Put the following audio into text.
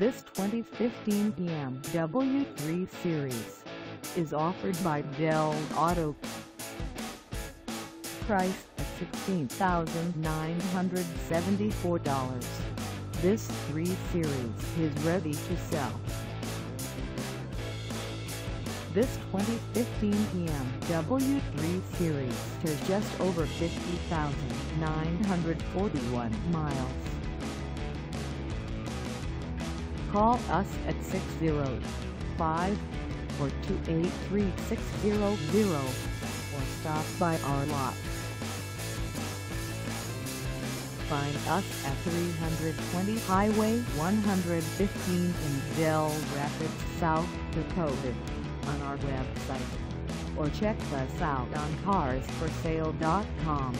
This 2015 BMW 3 Series is offered by Dell Auto. Priced at $16,974, this 3 Series is ready to sell. This 2015 BMW 3 Series has just over 50,941 miles. Call us at 605-428-3600 or stop by our lot. Find us at 320 Highway 115 in Dell Rapids, South Dakota on our website, or check us out on carsforsale.com.